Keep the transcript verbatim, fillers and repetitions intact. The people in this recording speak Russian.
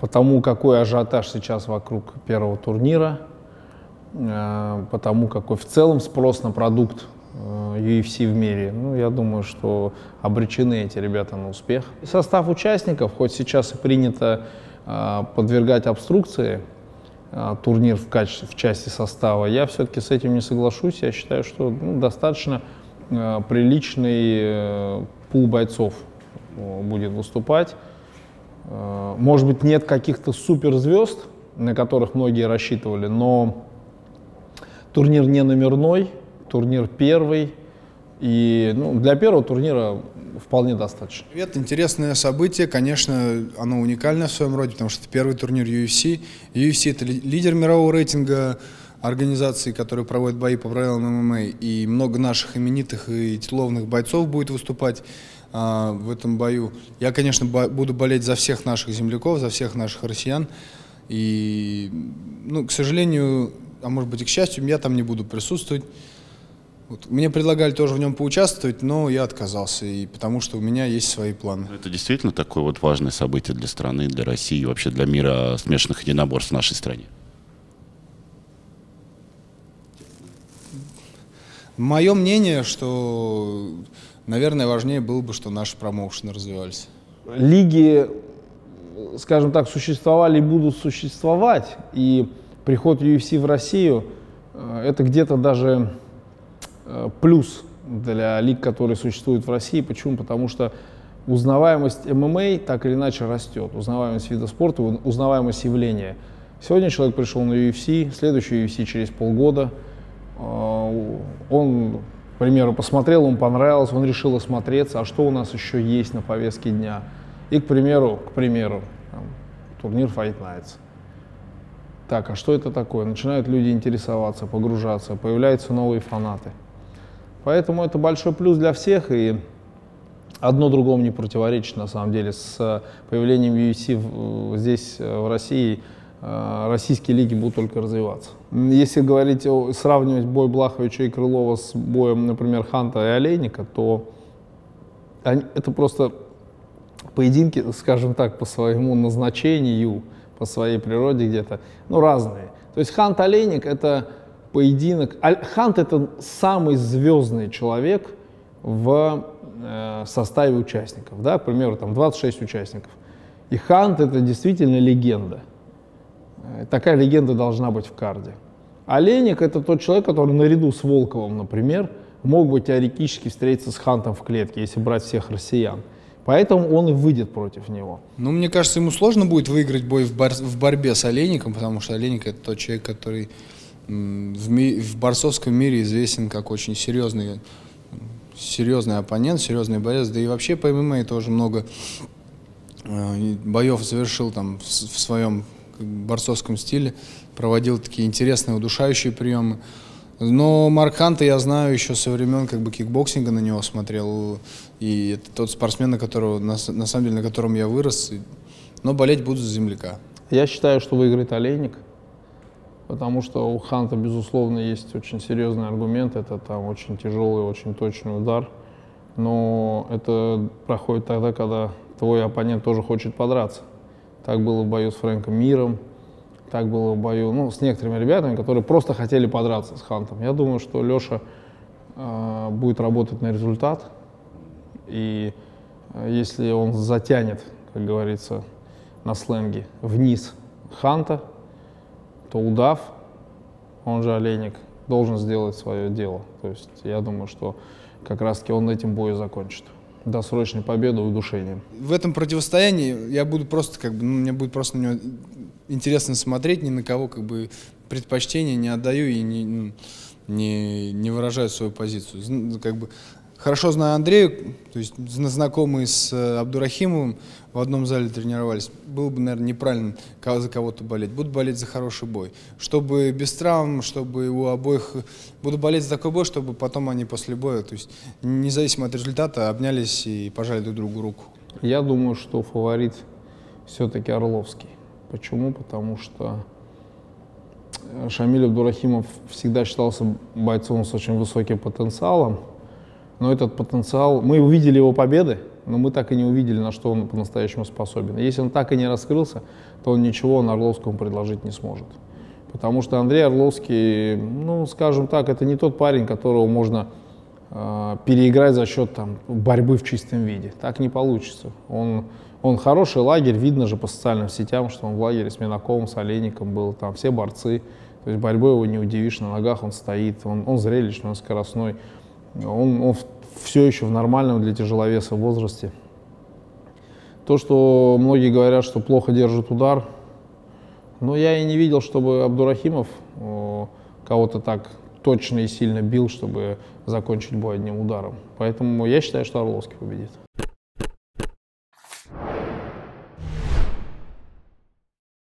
Потому какой ажиотаж сейчас вокруг первого турнира, потому какой в целом спрос на продукт ю эф си в мире. Ну, я думаю, что обречены эти ребята на успех. И состав участников, хоть сейчас и принято подвергать обструкции турнир в качестве, в части состава, я все-таки с этим не соглашусь. Я считаю, что ну, достаточно приличный пул бойцов будет выступать. Может быть, нет каких-то суперзвезд, на которых многие рассчитывали, но турнир не номерной, турнир первый, и ну, для первого турнира вполне достаточно. Привет, интересное событие, конечно, оно уникальное в своем роде, потому что это первый турнир ю эф си. ю эф си – это лидер мирового рейтинга организации, которые проводят бои по правилам эм эм а, и много наших именитых и титулованных бойцов будет выступать а, в этом бою. Я, конечно, бо буду болеть за всех наших земляков, за всех наших россиян, и, ну, к сожалению, а может быть и к счастью, я там не буду присутствовать. Вот. Мне предлагали тоже в нем поучаствовать, но я отказался, и потому что у меня есть свои планы. Это действительно такое вот важное событие для страны, для России, вообще для мира смешанных единоборств в нашей стране? Мое мнение, что, наверное, важнее было бы, что наши промоушены развивались. Лиги, скажем так, существовали и будут существовать, и приход ю эф си в Россию – это где-то даже плюс для лиг, которые существуют в России. Почему? Потому что узнаваемость эм эм а так или иначе растет, узнаваемость вида спорта, узнаваемость явления. Сегодня человек пришел на ю эф си, следующий ю эф си через полгода, он, к примеру, посмотрел, он понравился, он решил осмотреться, а что у нас еще есть на повестке дня. И, к примеру, к примеру там, турнир Fight Nights. Так, а что это такое? Начинают люди интересоваться, погружаться, появляются новые фанаты. Поэтому это большой плюс для всех, и одно другому не противоречит, на самом деле. С появлением ю эф си здесь, в России, российские лиги будут только развиваться. Если говорить, о, сравнивать бой Блаховича и Крылова с боем, например, Ханта и Олейника, то они, это просто поединки, скажем так, по своему назначению, по своей природе где-то, ну, разные. То есть Хант-Олейник — это поединок... Хант — это самый звездный человек в э, составе участников, да, к примеру, там двадцать шесть участников. И Хант — это действительно легенда. Такая легенда должна быть в карде. Олейник — это тот человек, который наряду с Волковым, например, мог бы теоретически встретиться с Хантом в клетке, если брать всех россиян. Поэтому он и выйдет против него. Ну, мне кажется, ему сложно будет выиграть бой в, бор в борьбе с Олейником, потому что Олейник — это тот человек, который в, ми в борцовском мире известен как очень серьезный, серьезный оппонент, серьезный борец. Да и вообще по эм эм а тоже много э, боев совершил там в, в своем борцовском стиле, проводил такие интересные, удушающие приемы. Но Марк Ханта я знаю еще со времен как бы кикбоксинга, на него смотрел. И это тот спортсмен, на, которого, на, на самом деле, на котором я вырос. И, но болеть буду за земляка. Я считаю, что выиграет Олейник, потому что у Ханта, безусловно, есть очень серьезный аргумент. Это там очень тяжелый, очень точный удар. Но это проходит тогда, когда твой оппонент тоже хочет подраться. Так было в бою с Фрэнком Миром. Так было в бою, ну, с некоторыми ребятами, которые просто хотели подраться с Хантом. Я думаю, что Леша э, будет работать на результат. И э, если он затянет, как говорится, на сленге, вниз Ханта, то удав, он же Олейник, должен сделать свое дело. То есть я думаю, что как раз-таки он этим бою закончит. Досрочной победу и удушением. В этом противостоянии я буду просто, как бы, ну, мне будет просто на него интересно смотреть, ни на кого как бы предпочтения не отдаю и не, не, не выражаю свою позицию. Как бы, хорошо знаю Андрея, то есть знакомые с Абдурахимовым в одном зале тренировались. Было бы, наверное, неправильно за кого-то болеть. Буду болеть за хороший бой. Чтобы без травм, чтобы у обоих... Буду болеть за такой бой, чтобы потом они после боя, то есть независимо от результата, обнялись и пожали друг другу руку. Я думаю, что фаворит все-таки Арловский. Почему? Потому что Шамиль Абдурахимов всегда считался бойцом с очень высоким потенциалом. Но этот потенциал... Мы увидели его победы но мы так и не увидели, на что он по-настоящему способен. Если он так и не раскрылся, то он ничего на Орловскому предложить не сможет. Потому что Андрей Орловский, ну, скажем так, это не тот парень, которого можно э, переиграть за счет там, борьбы в чистом виде. Так не получится. Он, он хороший лагерь, видно же по социальным сетям, что он в лагере с Минаковым, с Олейником был, там все борцы. То есть борьбой его не удивишь, на ногах он стоит, он, он зрелищный, он скоростной. Он, он все еще в нормальном для тяжеловеса возрасте. То, что многие говорят, что плохо держит удар, но я и не видел, чтобы Абдурахимов кого-то так точно и сильно бил, чтобы закончить бой одним ударом. Поэтому я считаю, что Орловский победит.